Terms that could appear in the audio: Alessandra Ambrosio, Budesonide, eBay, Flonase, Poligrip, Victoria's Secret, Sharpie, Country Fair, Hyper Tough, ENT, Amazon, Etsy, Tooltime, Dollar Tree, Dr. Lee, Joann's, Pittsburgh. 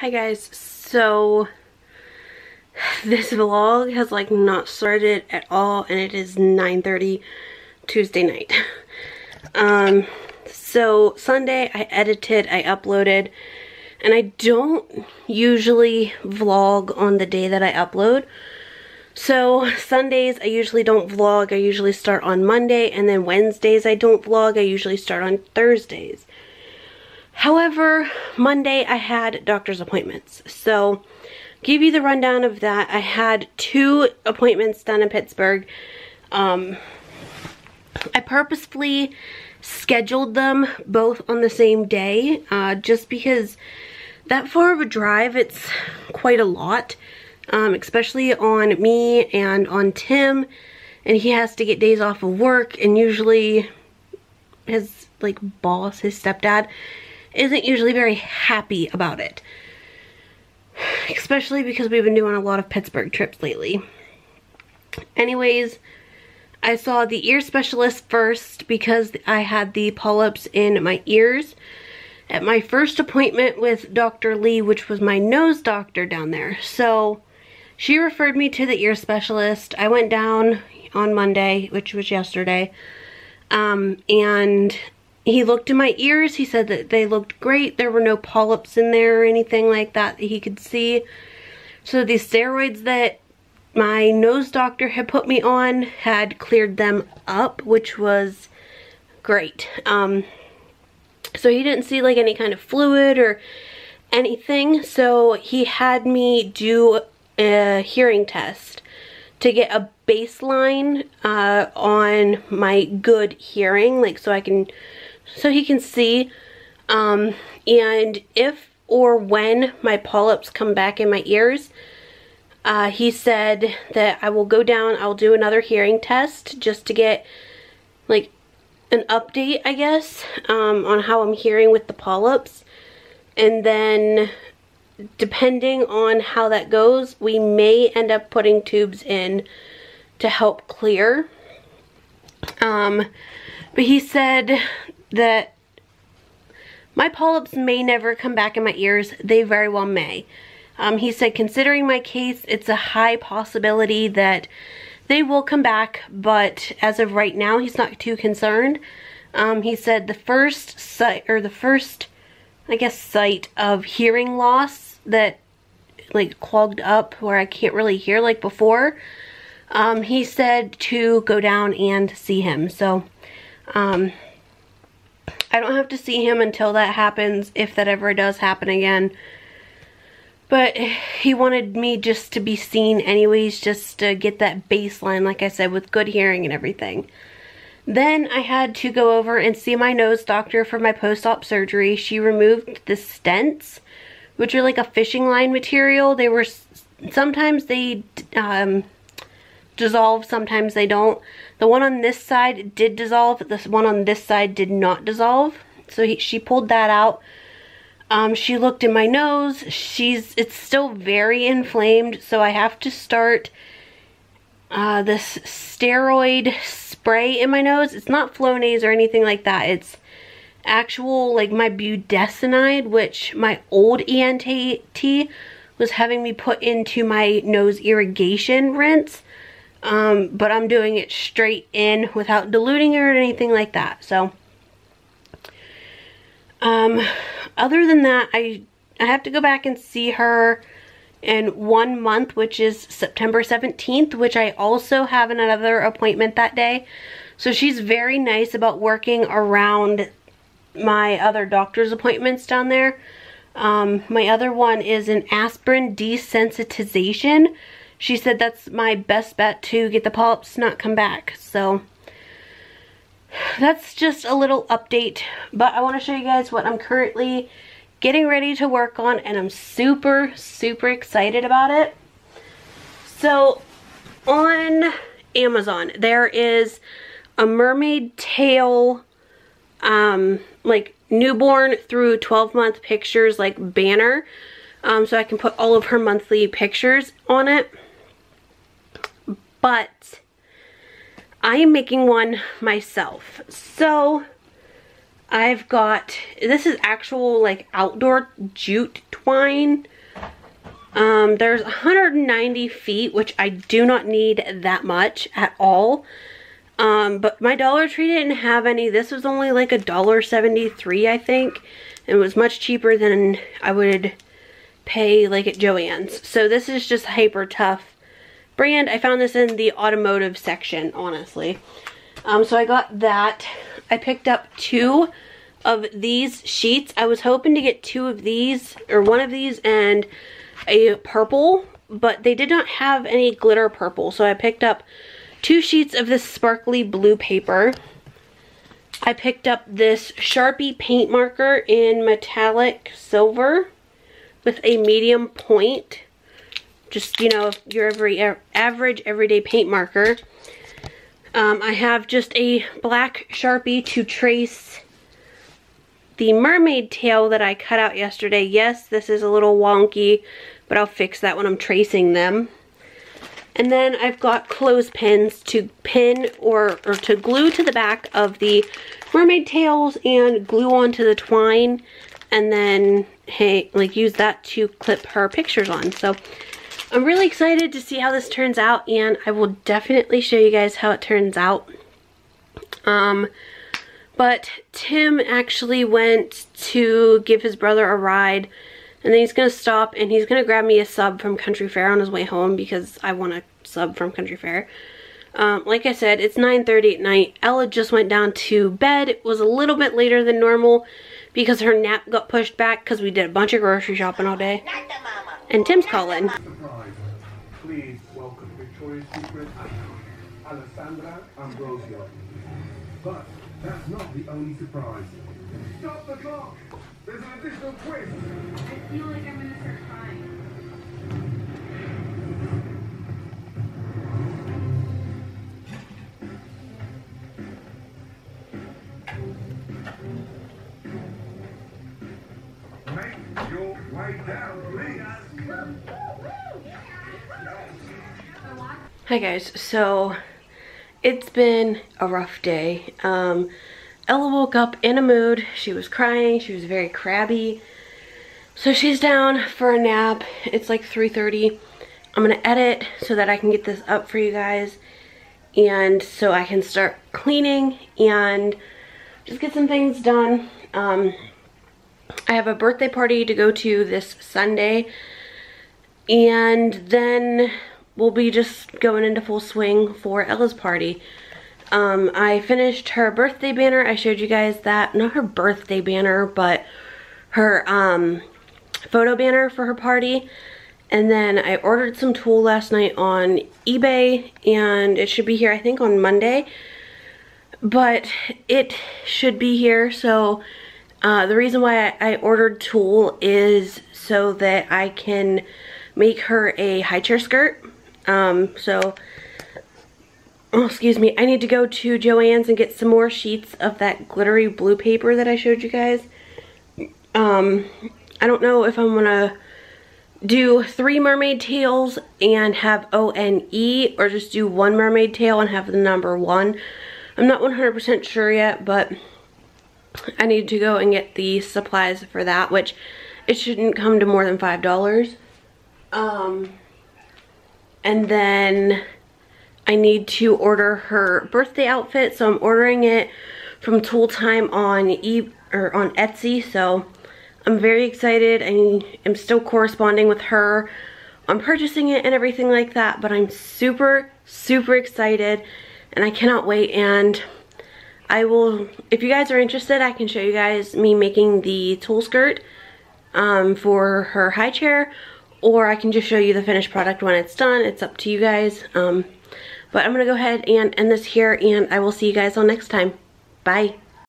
Hi guys, so this vlog has like not started at all and it is 9:30 Tuesday night. So Sunday I edited, I uploaded, and I don't usually vlog on the day that I upload. So Sundays I usually don't vlog, I usually start on Monday, and then Wednesdays I don't vlog, I usually start on Thursdays. However, Monday I had doctor's appointments. So give you the rundown of that. I had two appointments down in Pittsburgh. I purposefully scheduled them both on the same day just because that far of a drive, it's quite a lot, especially on me and on Tim, and he has to get days off of work, and usually his like boss, his stepdad, isn't usually very happy about it, especially because we've been doing a lot of Pittsburgh trips lately. Anyways, I saw the ear specialist first because I had the polyps in my ears at my first appointment with Dr. Lee, which was my nose doctor down there. So she referred me to the ear specialist. I went down on Monday, which was yesterday, and he looked in my ears. He said that they looked great. There were no polyps in there or anything like that that he could see. So the steroids that my nose doctor had put me on had cleared them up, which was great. So he didn't see like any kind of fluid or anything. So he had me do a hearing test to get a baseline on my good hearing, like so he can see, and if or when my polyps come back in my ears, he said that I will go down, I'll do another hearing test just to get like an update, I guess, on how I'm hearing with the polyps, and then depending on how that goes, we may end up putting tubes in to help clear. But he said that my polyps may never come back in my ears. They very well may. He said, considering my case, it's a high possibility that they will come back, but as of right now, he's not too concerned. He said the first I guess sight of hearing loss that like clogged up where I can't really hear like before, he said to go down and see him. So I don't have to see him until that happens, if that ever does happen again. But he wanted me just to be seen anyways, just to get that baseline, like I said, with good hearing and everything. Then I had to go over and see my nose doctor for my post-op surgery. She removed the stents, which are like a fishing line material. They were, sometimes they dissolve, sometimes they don't. The one on this side did dissolve, but this one on this side did not dissolve. So she pulled that out. She looked in my nose. It's still very inflamed, so I have to start this steroid spray in my nose. It's not Flonase or anything like that. It's actual, like, my Budesonide, which my old ENT was having me put into my nose irrigation rinse. But I'm doing it straight in without diluting it or anything like that. So, other than that, I have to go back and see her in 1 month, which is September 17th, which I also have another appointment that day. So she's very nice about working around my other doctor's appointments down there. My other one is an aspirin desensitization. She said that's my best bet to get the polyps to not come back. So that's just a little update, but I want to show you guys what I'm currently getting ready to work on, and I'm super, super excited about it. So on Amazon, there is a mermaid tail, like newborn through 12-month pictures, like banner. So I can put all of her monthly pictures on it. But I am making one myself. So I've got, this is actual like outdoor jute twine. There's 190 feet, which I do not need that much at all. But my Dollar Tree didn't have any. This was only like $1.73, I think. It was much cheaper than I would pay like at Joann's. So this is just Hyper Tough brand. I found this in the automotive section, honestly. So I got that. I picked up two of these sheets. I was hoping to get two of these, or one of these and a purple, but they did not have any glitter purple. So I picked up two sheets of this sparkly blue paper. I picked up this Sharpie paint marker in metallic silver with a medium point. Just, you know, your average everyday paint marker. I have just a black Sharpie to trace the mermaid tail that I cut out yesterday. Yes, this is a little wonky, but I'll fix that when I'm tracing them. And then I've got clothespins to pin or to glue to the back of the mermaid tails and glue onto the twine, and then use that to clip her pictures on. So I'm really excited to see how this turns out, and I will definitely show you guys how it turns out. But Tim actually went to give his brother a ride, and then he's going to stop and he's going to grab me a sub from Country Fair on his way home because I want a sub from Country Fair. Like I said, it's 9:30 at night. Ella just went down to bed. It was a little bit later than normal because her nap got pushed back because we did a bunch of grocery shopping all day. And Tim's calling. Please welcome Victoria's Secret Alessandra Ambrosio. But that's not the only surprise. Stop the clock! There's an additional twist! I feel like I'm gonna start crying. Make your way down, please! Hi guys, so it's been a rough day. Ella woke up in a mood. She was crying. She was very crabby. So she's down for a nap. It's like 3:30. I'm going to edit so that I can get this up for you guys. And so I can start cleaning and just get some things done. I have a birthday party to go to this Sunday. And then we'll be just going into full swing for Ella's party. I finished her birthday banner. I showed you guys that. Not her birthday banner, but her photo banner for her party. And then I ordered some tulle last night on eBay. And it should be here, I think, on Monday. But it should be here. So the reason why I ordered tulle is so that I can make her a high chair skirt. Oh, excuse me, I need to go to Joann's and get some more sheets of that glittery blue paper that I showed you guys. I don't know if I'm gonna do three mermaid tails and have O-N-E, or just do one mermaid tail and have the number 1. I'm not 100% sure yet, but I need to go and get the supplies for that, which it shouldn't come to more than $5. And then I need to order her birthday outfit, so I'm ordering it from Tooltime on Etsy. So I'm very excited. I am still corresponding with her on purchasing it and everything like that, but I'm super, super excited and I cannot wait. And I will, if you guys are interested, I can show you guys me making the tulle skirt for her high chair, or I can just show you the finished product when it's done. It's up to you guys. But I'm going to go ahead and end this here, and I will see you guys all next time. Bye.